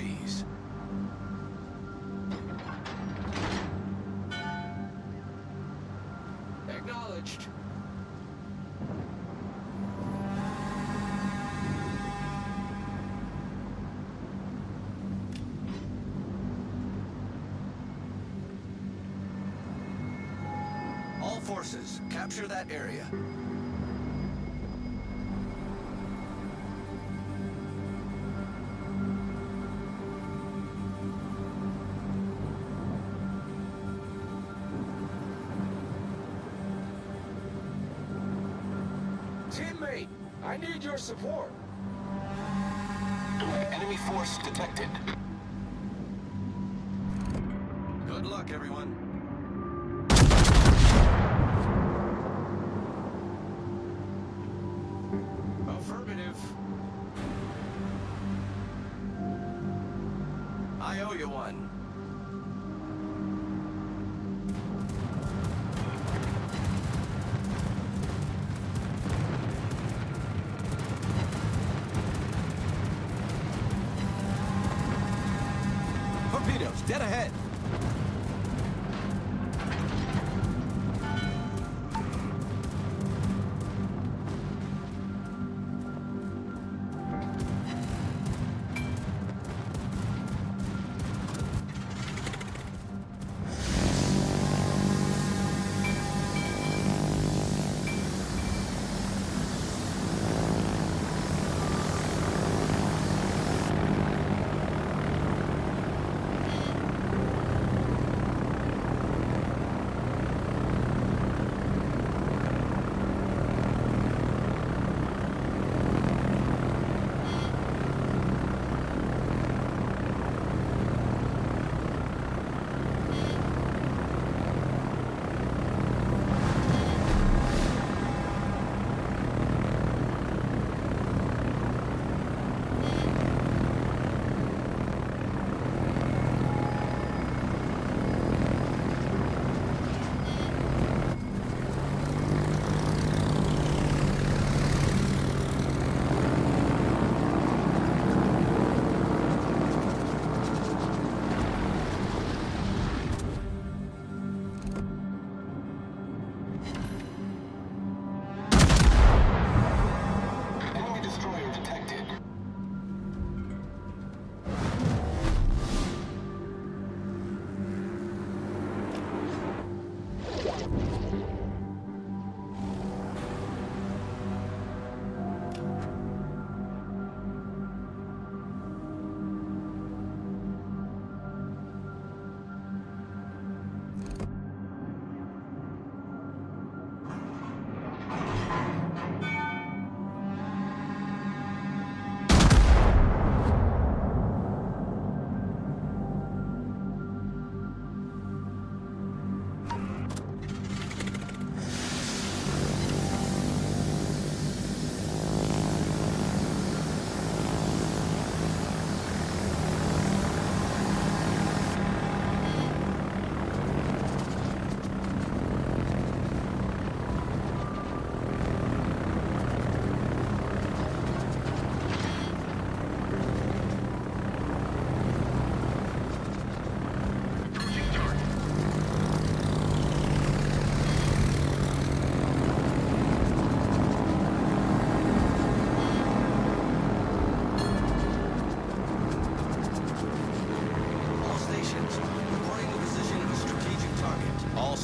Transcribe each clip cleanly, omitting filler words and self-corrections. disease. Acknowledged. All forces, capture that area. I need your support. Enemy force detected. Good luck, everyone. Affirmative. I owe you one. Dead ahead.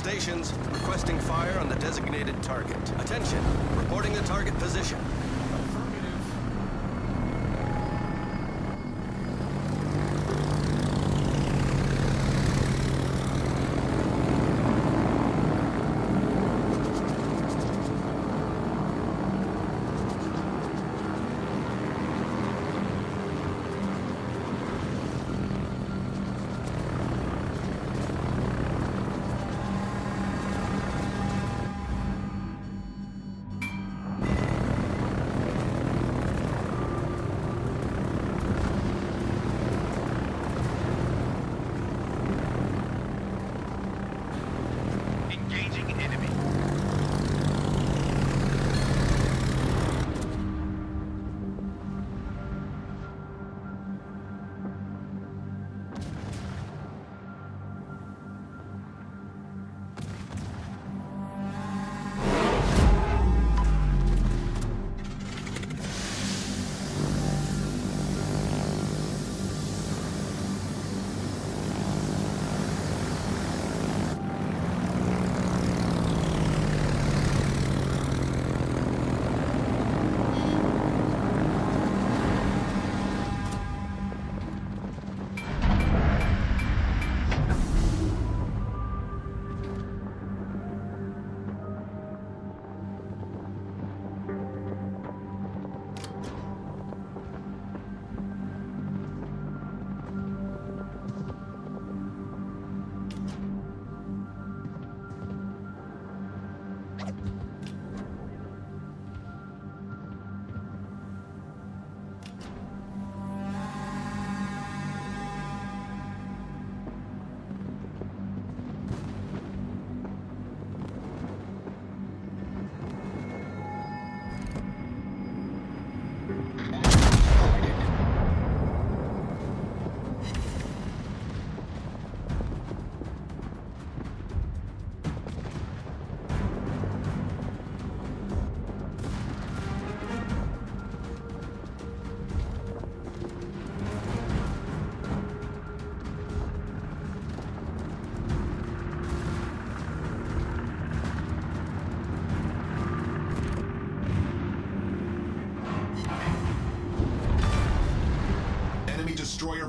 Stations requesting fire on the designated target. Attention, reporting the target position.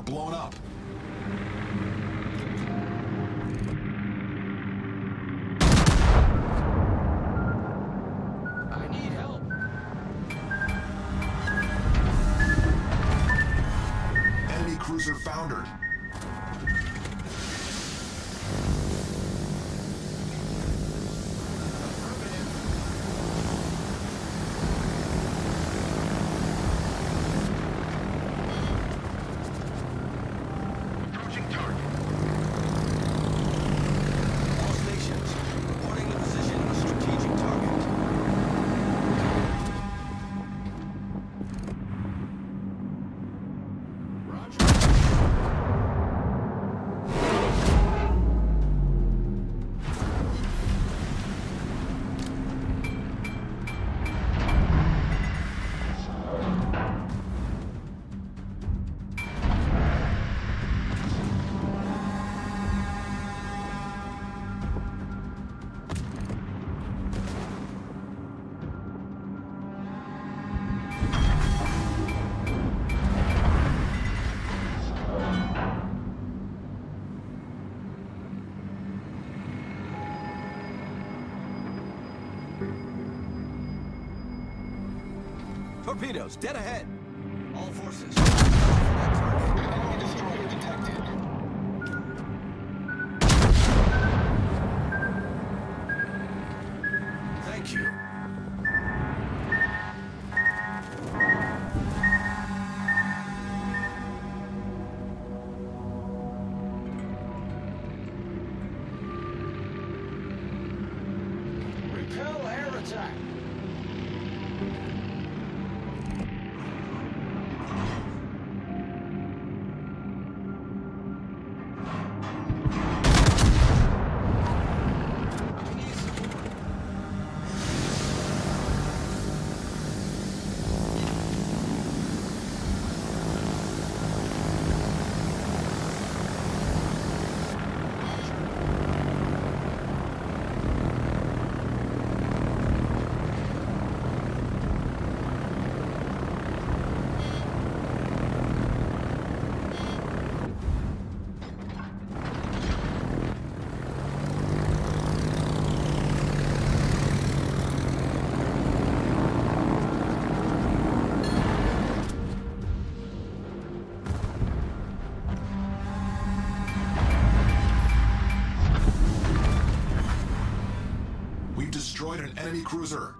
container blown up. Cruiser foundered. Torpedoes, dead ahead. All forces. Enemy destroyer detected. Thank you. Repel air attack. Destroyed an enemy cruiser.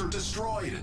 Are destroyed.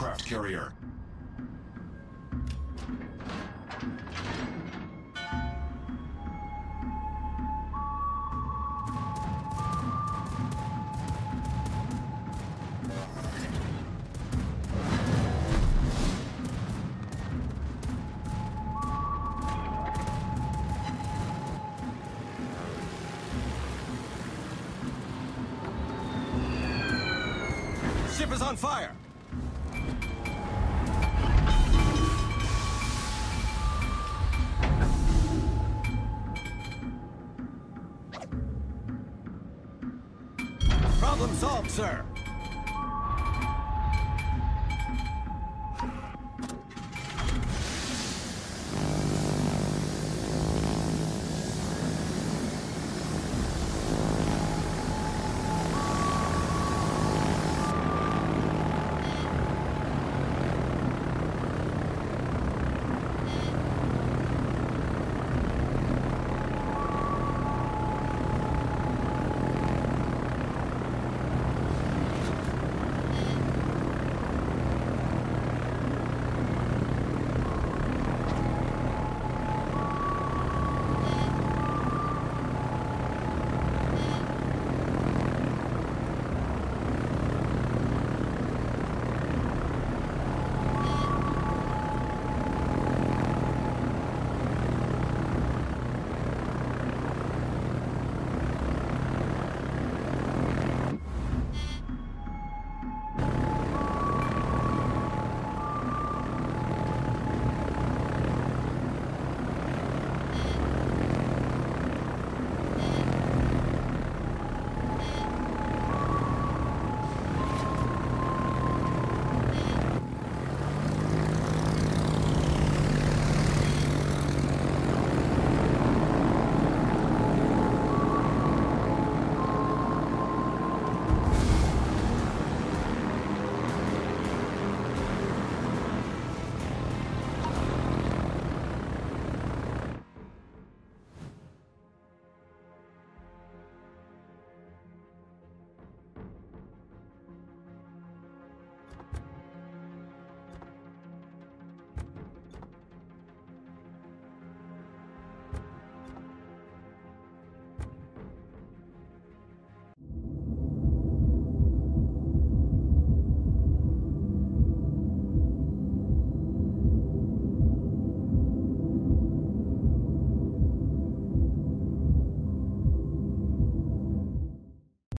aircraft carrier. Ship is on fire! Problem solved, sir!